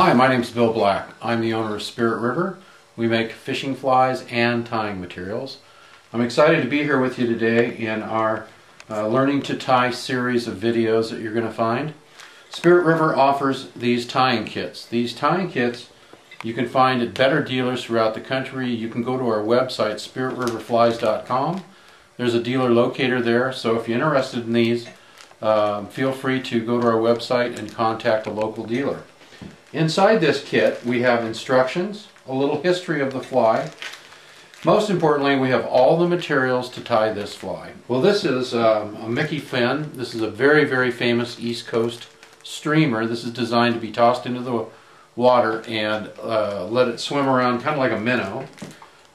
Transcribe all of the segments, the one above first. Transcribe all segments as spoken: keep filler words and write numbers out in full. Hi, my name's Bill Black. I'm the owner of Spirit River. We make fishing flies and tying materials. I'm excited to be here with you today in our uh, Learning to Tie series of videos that you're going to find. Spirit River offers these tying kits. These tying kits you can find at better dealers throughout the country. You can go to our website, spirit river flies dot com. There's a dealer locator there, so if you're interested in these, um, feel free to go to our website and contact a local dealer. Inside this kit we have instructions, a little history of the fly. Most importantly, we have all the materials to tie this fly. Well, this is um, a Mickey Finn. This is a very, very famous East Coast streamer. This is designed to be tossed into the water and uh, let it swim around kind of like a minnow.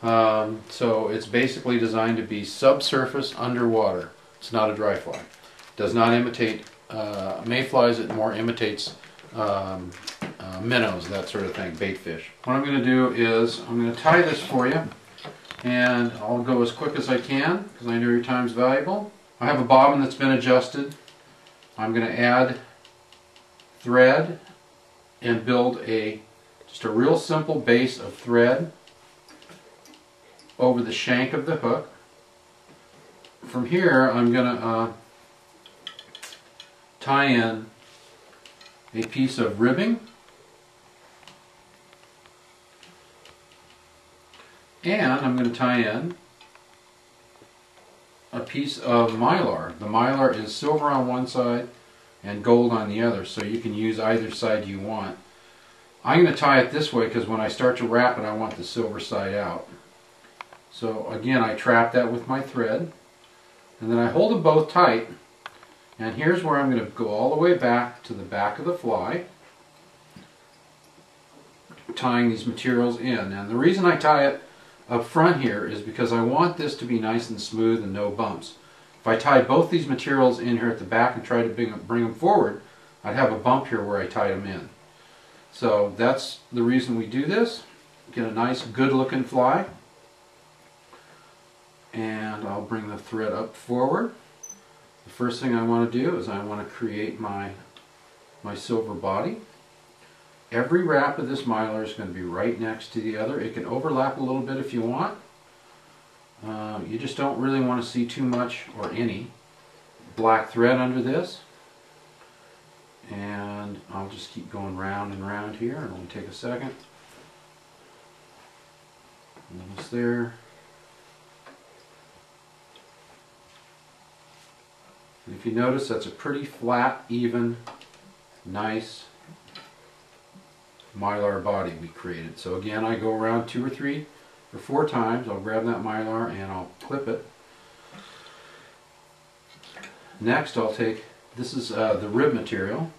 Um, so it's basically designed to be subsurface underwater. It's not a dry fly. It does not imitate uh, mayflies. It more imitates um, Uh, minnows, that sort of thing, bait fish. What I'm going to do is I'm going to tie this for you, and I'll go as quick as I can because I know your time's valuable. I have a bobbin that's been adjusted. I'm going to add thread and build a just a real simple base of thread over the shank of the hook. From here I'm going to uh, tie in a piece of ribbing and I'm going to tie in a piece of mylar. The mylar is silver on one side and gold on the other, so you can use either side you want. I'm going to tie it this way because when I start to wrap it I want the silver side out. So again, I trap that with my thread and then I hold them both tight, and here's where I'm going to go all the way back to the back of the fly, tying these materials in. And the reason I tie it up front here is because I want this to be nice and smooth and no bumps. If I tie both these materials in here at the back and try to bring, bring them forward, I'd have a bump here where I tied them in. So that's the reason we do this. Get a nice good looking fly. And I'll bring the thread up forward. The first thing I want to do is I want to create my, my silver body. Every wrap of this mylar is going to be right next to the other. It can overlap a little bit if you want. Uh, you just don't really want to see too much or any black thread under this. And I'll just keep going round and round here. It'll only take a second. Almost there. And if you notice, that's a pretty flat, even, nice mylar body we created. So again, I go around two or three or four times. I'll grab that mylar and I'll clip it. Next I'll take, this is uh, the rib material,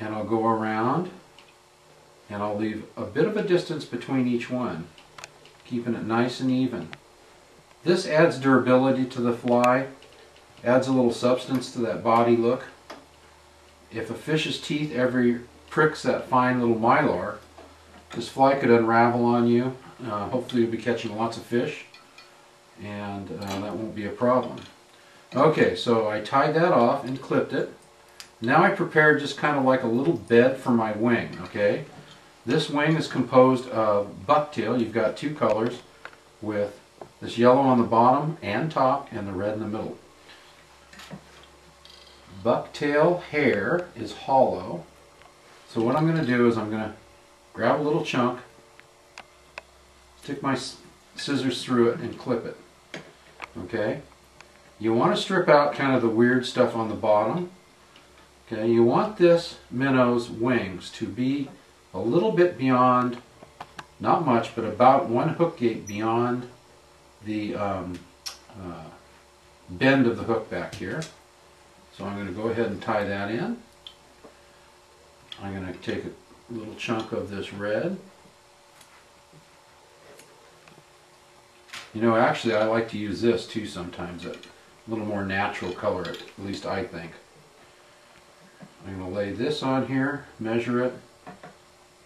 and I'll go around and I'll leave a bit of a distance between each one, keeping it nice and even. This adds durability to the fly, adds a little substance to that body look. If a fish's teeth every pricks that fine little mylar, this fly could unravel on you. Uh, hopefully you'll be catching lots of fish, and uh, that won't be a problem. Okay, so I tied that off and clipped it. Now I prepared just kind of like a little bed for my wing, okay? This wing is composed of bucktail. You've got two colors, with this yellow on the bottom and top and the red in the middle. Bucktail hair is hollow. So what I'm going to do is I'm going to grab a little chunk, stick my scissors through it, and clip it. Okay? You want to strip out kind of the weird stuff on the bottom. Okay? You want this minnow's wings to be a little bit beyond, not much, but about one hook gate beyond the um, uh, bend of the hook back here. So I'm going to go ahead and tie that in. I'm going to take a little chunk of this red. You know, actually I like to use this too sometimes, a little more natural color, at least I think. I'm going to lay this on here, measure it.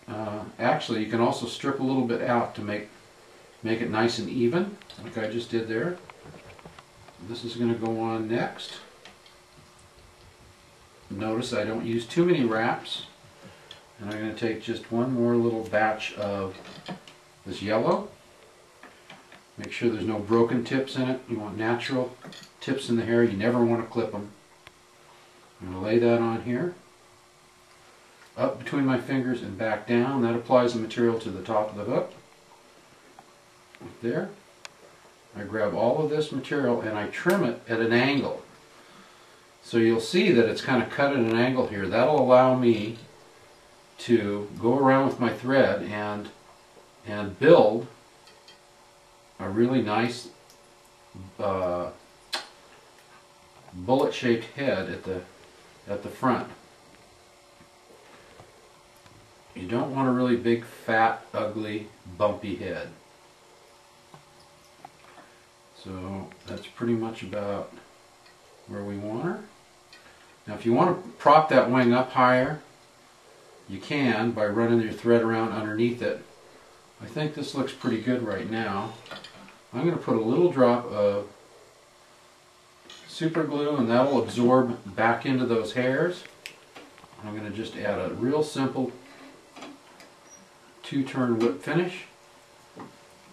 Uh, actually you can also strip a little bit out to make, make it nice and even, like I just did there. This is going to go on next. Notice I don't use too many wraps. And I'm going to take just one more little batch of this yellow. Make sure there's no broken tips in it. You want natural tips in the hair. You never want to clip them. I'm going to lay that on here, up between my fingers and back down. That applies the material to the top of the hook. Right there. I grab all of this material and I trim it at an angle. So you'll see that it's kind of cut at an angle here. That'll allow me to go around with my thread and, and build a really nice uh, bullet-shaped head at the, at the front. You don't want a really big, fat, ugly, bumpy head. So that's pretty much about where we want her. Now if you want to prop that wing up higher, you can by running your thread around underneath it. I think this looks pretty good right now. I'm going to put a little drop of super glue and that will absorb back into those hairs. I'm going to just add a real simple two-turn whip finish.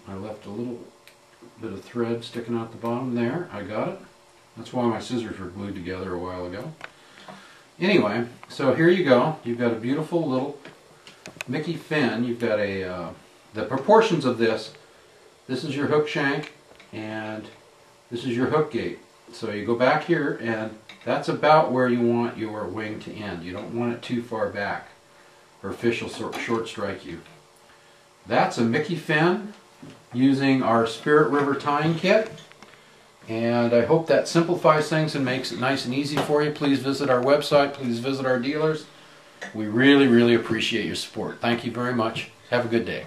I left a little bit of thread sticking out the bottom there. I got it. That's why my scissors were glued together a while ago. Anyway, so here you go. You've got a beautiful little Mickey Finn. You've got a, uh, the proportions of this, this is your hook shank and this is your hook gate. So you go back here and that's about where you want your wing to end. You don't want it too far back or fish will short strike you. That's a Mickey Finn using our Spirit River tying kit. And I hope that simplifies things and makes it nice and easy for you. Please visit our website. Please visit our dealers. We really, really appreciate your support. Thank you very much. Have a good day.